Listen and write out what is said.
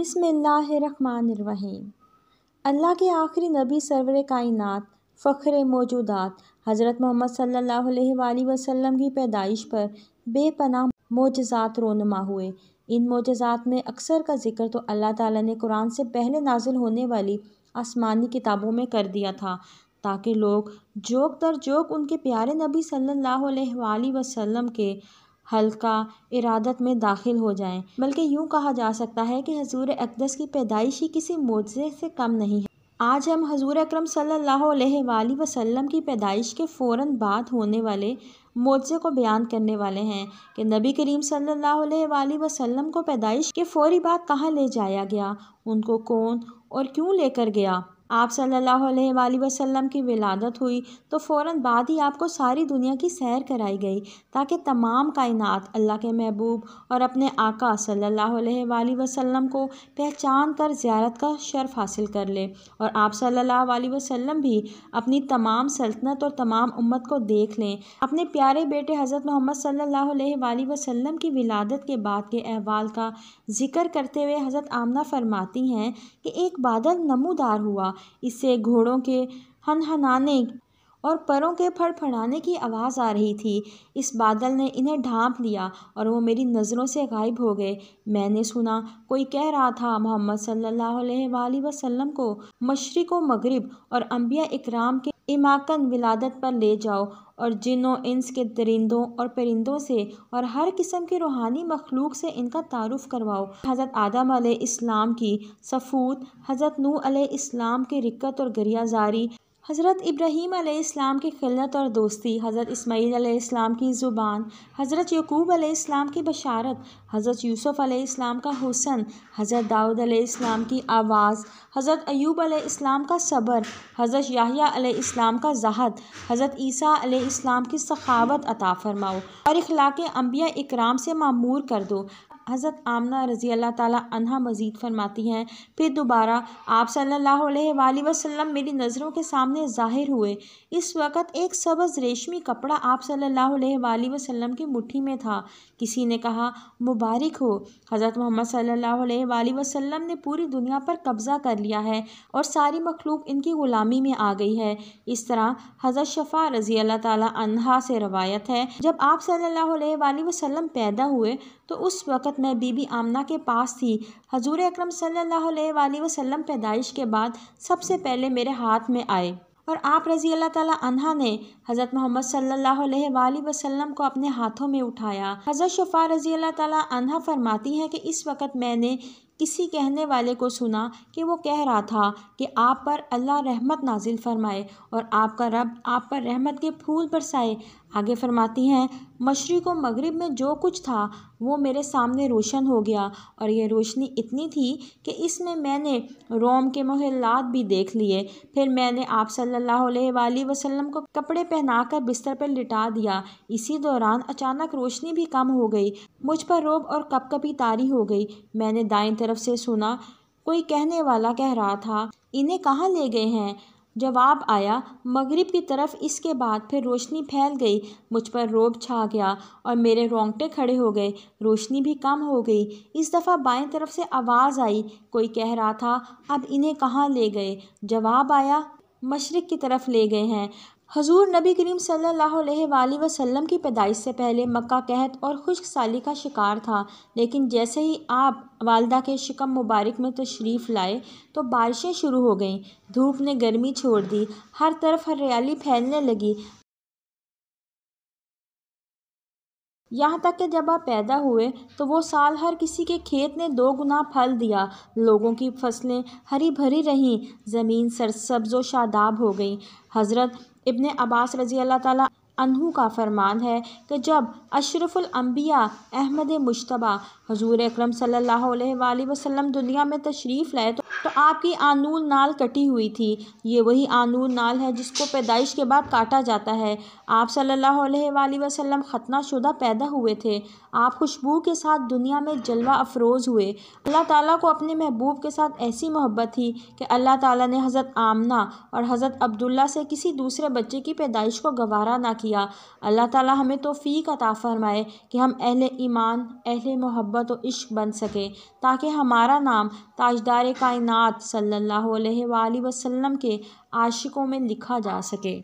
बिस्मिल्लाहिर्रहमानिर्रहीम। अल्लाह के आखिरी नबी सरवर कायनात फ़ख्र मौजूदात हज़रत मोहम्मद सल्लल्लाहु अलैहि वसल्लम की पैदाइश पर बेपनाह मोजज़ात रोनमा हुए। इन मोजज़ात में अक्सर का ज़िक्र तो अल्लाह ताला ने कुरान से पहले नाजिल होने वाली आसमानी किताबों में कर दिया था, ताकि लोग जोक दर जोक उनके प्यारे नबी सल्लल्लाहु अलैहि वसल्लम के हल्का इरादत में दाखिल हो जाएं। बल्कि यूँ कहा जा सकता है कि हजूर अक़दस की पैदाइश ही किसी मोजज़े से कम नहीं है। आज हम हजूर अकरम सल्लल्लाहु अलैहि वसल्लम की पैदाइश के फ़ौरन बाद होने वाले मोजज़े को बयान करने वाले हैं कि नबी करीम सल्लल्लाहु अलैहि वसल्लम को पैदाइश के फ़ौरी बाद कहाँ ले जाया गया, उनको कौन और क्यों लेकर गया। आप सल्लल्लाहु अलैहि वसल्लम की विलादत हुई तो फ़ौरन बाद ही आपको सारी दुनिया की सैर कराई गई, ताकि तमाम कायनात अल्लाह के महबूब और अपने आका सल्लल्लाहु अलैहि वसल्लम को पहचान कर ज़ियारत का शर्फ हासिल कर ले और आप सल्लल्लाहु अलैहि वसल्लम भी अपनी तमाम सल्तनत और तमाम उम्मत को देख लें। अपने प्यारे बेटे हज़रत मोहम्मद सल्लल्लाहु अलैहि वसल्लम की विलादत के बाद के अहवाल का जिक्र करते हुए हज़रत आमना फ़रमाती हैं कि एक बादल नमूदार हुआ, इससे घोड़ों के हनहनाने और परों के फड़फड़ाने की आवाज़ आ रही थी। इस बादल ने इन्हें ढांप लिया और वो मेरी नज़रों से गायब हो गए। मैंने सुना कोई कह रहा था मोहम्मद सल्लल्लाहु अलैहि वसल्लम को मशरिक़ व मगरिब और अंबिया इकराम के इमाकन विलादत पर ले जाओ और जिन्नों इंस के दरिंदों और परिंदों से और हर किस्म की रूहानी मखलूक से इनका तारुफ़ करवाओ। हज़रत आदम अलैहिस्सलाम की सफूत, हज़रत नूह अलैहिस्सलाम की रिक्कत और गरियाजारी, हज़रत इब्राहीम अलैहिस्सलाम की खिलत और दोस्ती, हज़रत इस्माईल अलैहिस्सलाम की ज़ुबान, हज़रत याकूब अलैहिस्सलाम की बशारत, हज़रत यूसुफ़ अलैहिस्सलाम का हुस्न, हज़रत दाऊद अलैहिस्सलाम की आवाज़, हज़रत अय्यूब अलैहिस्सलाम का सब्र, हज़रत याहया अलैहिस्सलाम का ज़हद, हज़रत ईसा अलैहिस्सलाम की सखावत अता फ़रमाओ और इखलाक़ अंबिया इकराम से मामूर कर दो। हज़रत आमना रज़ी अल्लाह ताला अन्हा मज़ीद फरमाती हैं, फिर दोबारा आप सल्लल्लाहु अलैहि वसल्लम मेरी नज़रों के सामने ज़ाहिर हुए। इस वक्त एक सबज़ रेशमी कपड़ा आप सल्लल्लाहु अलैहि वसल्लम की मुट्ठी में था। किसी ने कहा मुबारक हो, हज़रत मोहम्मद सल्लल्लाहु अलैहि वसल्लम ने पूरी दुनिया पर कब्ज़ा कर लिया है और सारी मखलूक इनकी ग़ुलामी में आ गई है। इस तरह हज़रत शफ़ा रज़ी अल्लाह ताला अन्हा से रवायत है, जब आप सल्लल्लाहु अलैहि वसल्लम पैदा हुए तो उस वक़्त मैं बीबी आमना के पास थी। हजूर अकरम सल्लल्लाहु अलैहि वसल्लम पैदाइश के बाद सबसे पहले मेरे हाथ में आए और आप रज़ी अल्लाह ताला अन्हा ने हज़रत मोहम्मद सल्लल्लाहु अलैहि वसल्लम को अपने हाथों में उठाया। हज़रत शफ़ा रज़ी अल्लाह ताला अन्हा फरमाती हैं कि इस वक़्त मैंने किसी कहने वाले को सुना कि वो कह रहा था कि आप पर अल्लाह रहमत नाजिल फ़रमाए और आपका रब आप पर रहमत के फूल बरसाए। आगे फरमाती हैं, मशरिक़ और मगरिब में जो कुछ था वो मेरे सामने रोशन हो गया और ये रोशनी इतनी थी कि इसमें मैंने रोम के महल्लात भी देख लिए। फिर मैंने आप सल्लल्लाहु अलैहि वसल्लम को कपड़े पहनाकर बिस्तर पर लिटा दिया। इसी दौरान अचानक रोशनी भी कम हो गई, मुझ पर रोब और कपकपी तारी हो गई। मैंने दाएं तरफ से सुना कोई कहने वाला कह रहा था इन्हें कहाँ ले गए हैं। जवाब आया मगरिब की तरफ। इसके बाद फिर रोशनी फैल गई, मुझ पर रोब छा गया और मेरे रोंगटे खड़े हो गए, रोशनी भी कम हो गई। इस दफ़ा बाएं तरफ से आवाज़ आई, कोई कह रहा था अब इन्हें कहाँ ले गए। जवाब आया मशरिक़ की तरफ ले गए हैं। हजूर नबी करीम सल्लल्लाहु अलैहि वसल्लम की पैदाइश से पहले मक्का कहत और खुश्क साली का शिकार था, लेकिन जैसे ही आप वालदा के शिकम मुबारक में तशरीफ़ लाए तो बारिशें शुरू हो गईं। धूप ने गर्मी छोड़ दी, हर तरफ हरियाली फैलने लगी। यहाँ तक कि जब आप पैदा हुए तो वो साल हर किसी के खेत ने दो गुना फल दिया। लोगों की फसलें हरी भरी रहीं, ज़मीन सरसब्ज़ व शादाब हो गई। हज़रत इब्ने अब्बास रज़ी अल्लाह ताला अन्हु का फरमान है कि जब अशरफुल अंबिया अहमद मुश्तबा हजूर अकरम सल्लल्लाहु अलैहि वसल्लम दुनिया में तशरीफ़ लाए तो आपकी आनून नाल कटी हुई थी। ये वही आनून नाल है जिसको पैदाइश के बाद काटा जाता है। आप सल्लल्लाहु अलैहि वसल्लम खतना शुदा पैदा हुए थे। आप खुशबू के साथ दुनिया में जलवा अफरोज़ हुए। अल्लाह ताला को अपने महबूब के साथ ऐसी मोहब्बत थी कि अल्लाह ताला ने हज़रत आमना और हज़रत अब्दुल्ला से किसी दूसरे बच्चे की पैदाइश को गवारा ना किया। किया। अल्लाह ताला हमें तौफीक अता फ़रमाए कि हम अहले ईमान, अहले मोहब्बत और इश्क बन सकें, ताकि हमारा नाम ताजदार कायनात सल्लल्लाहु अलैहि वसल्लम के आशिकों में लिखा जा सके।